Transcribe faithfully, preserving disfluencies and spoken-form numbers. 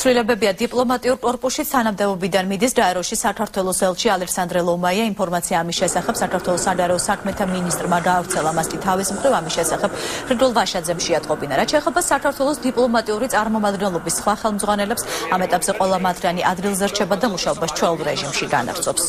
ცვლილებებია დიპლომატიურ კორპუსში სანამდებობიდან მიდის დაეროში საქართველოს ელჩი ალექსანდრე ლომაია ინფორმაცია ამის შესახებ საქართველოს საგარეო საქმეთა მინისტრმა გაავრცელა მას კი თავის მხრივ ამის შესახებ რიგოლ ვაშაძემ შეატყობინა რაც შეეხება საქართველოს დიპლომატიური წარმომადგენლობის სხვა ხელმძღვანელებს ამ ეტაპზე ყველა მათგანი ადრილზე რჩება და მუშაობას ჩვეულ რეჟიმში განაგრძობს